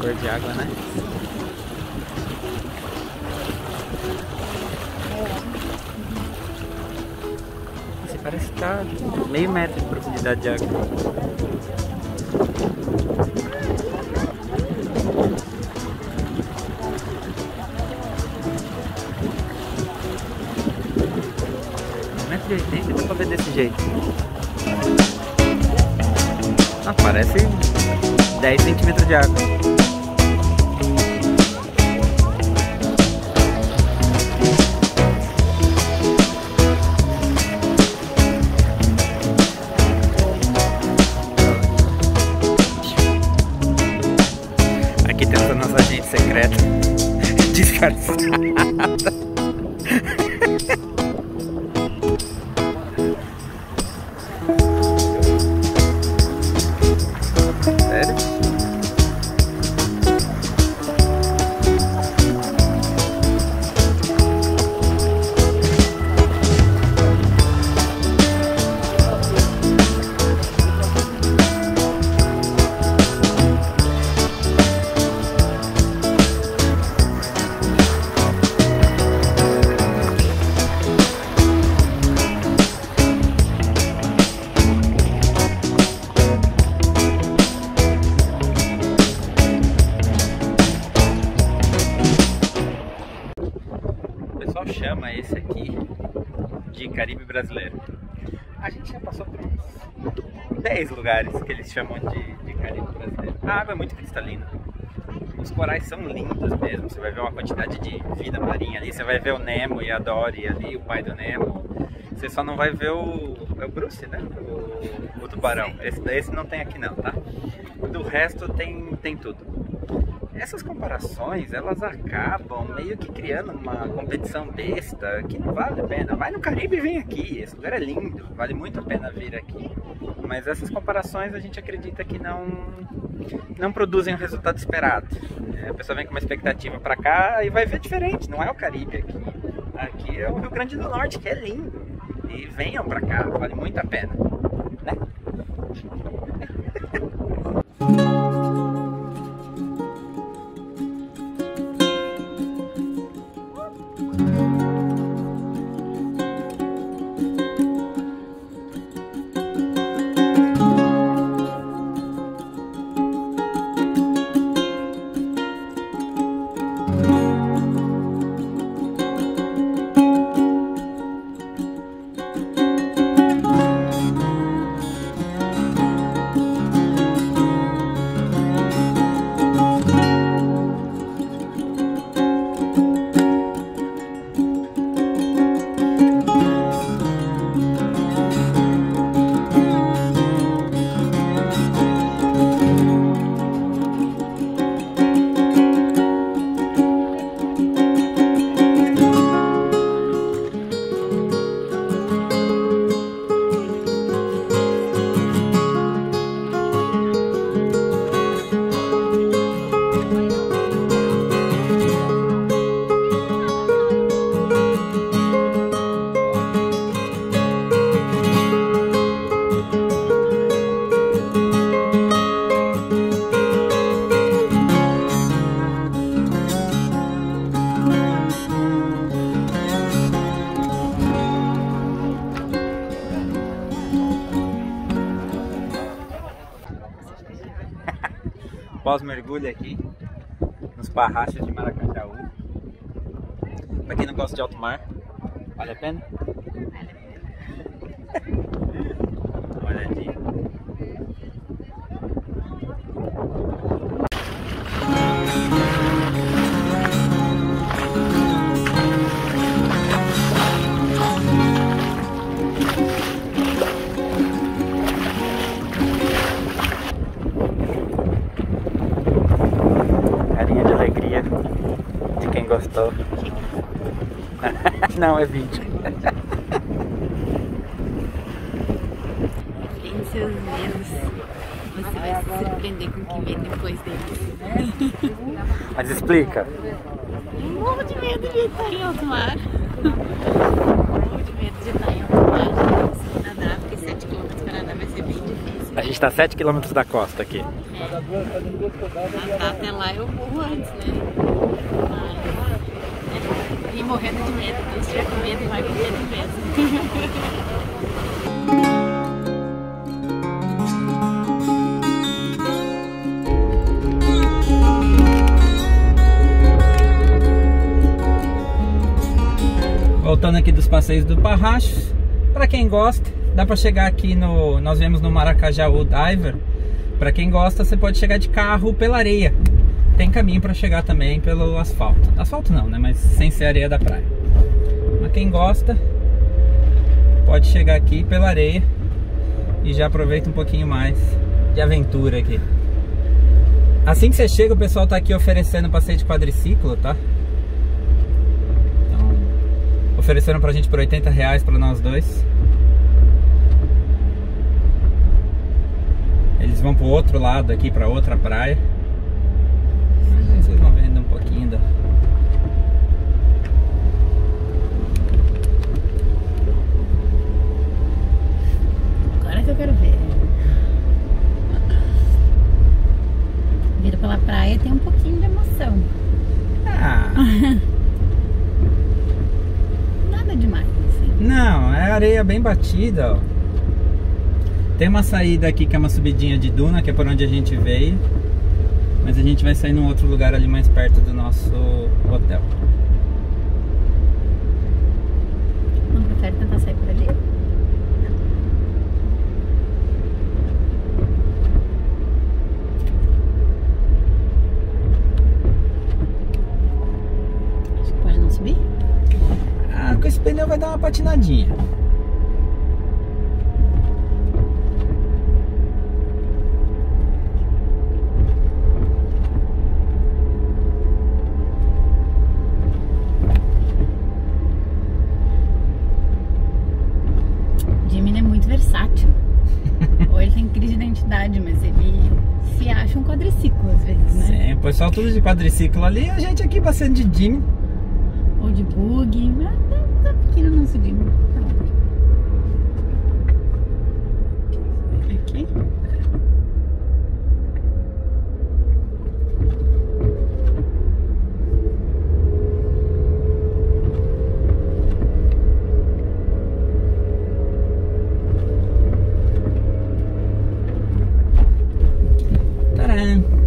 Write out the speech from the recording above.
cor de água, né? Esse parece que tá meio metro de profundidade de água. Metro de 80 dá pra ver desse jeito. Ah, parece 10 centímetros de água. Secreta disfarçada. Sério? Chama esse aqui de Caribe Brasileiro. A gente já passou por uns 10 lugares que eles chamam de Caribe Brasileiro. A água é muito cristalina, os corais são lindos mesmo, você vai ver uma quantidade de vida marinha ali, você vai ver o Nemo e a Dori ali, o pai do Nemo. Você só não vai ver o Bruce, né? O tubarão. Esse não tem aqui não, tá? Do resto tem tudo. Essas comparações, elas acabam meio que criando uma competição besta que não vale a pena. Vai no Caribe e vem aqui, esse lugar é lindo, vale muito a pena vir aqui. Mas essas comparações a gente acredita que não produzem o resultado esperado. A pessoa vem com uma expectativa pra cá e vai ver diferente, não é o Caribe aqui. Aqui é o Rio Grande do Norte, que é lindo. E venham pra cá, vale muito a pena, né? Pós-mergulho aqui nos Parrachos de Maracajaú. Pra quem não gosta de alto mar, vale a pena? Olha aqui. Gostou? Não, é vídeo. Em seus medos, você vai se surpreender com o que vem depois deles. Mas explica. Eu morro de medo de estar em alto mar. Eu morro de medo de estar em alto mar. Eu não consigo nadar, porque 7 km para nadar vai ser bem difícil. A gente tá a 7 km da costa aqui. Tá, até lá eu morro antes, né? E morrendo de medo, quem estiver com medo vai com medo mesmo. Voltando aqui dos passeios do Parrachos, para quem gosta, dá para chegar aqui no... Nós viemos no Maracajaú Diver. Para quem gosta, você pode chegar de carro pela areia. Tem caminho para chegar também pelo asfalto. Asfalto não, né? Mas sem ser areia da praia. Mas quem gosta, pode chegar aqui pela areia e já aproveita um pouquinho mais de aventura aqui. Assim que você chega, o pessoal tá aqui oferecendo passeio de quadriciclo, tá? Ofereceram pra gente por R$80 pra nós dois. Eles vão pro outro lado aqui, pra outra praia. Vocês vão vendo um pouquinho da... Agora que eu quero ver. Vira pela praia, tem um pouquinho de emoção. Ah... demais, assim. Não, é areia bem batida, ó. Tem uma saída aqui que é uma subidinha de duna, que é por onde a gente veio, mas a gente vai sair num outro lugar ali mais perto do nosso hotel. Não prefere tentar sair por ali? Acho que pode não subir? Com esse pneu vai dar uma patinadinha. Jimmy é muito versátil. Ou ele tem crise de identidade, mas ele se acha um quadriciclo às vezes, né? Sim, o pessoal tudo de quadriciclo ali e a gente aqui passando de Jimmy. Ou de bug, né? Aqui no nosso Diver. Aqui. Tcharam!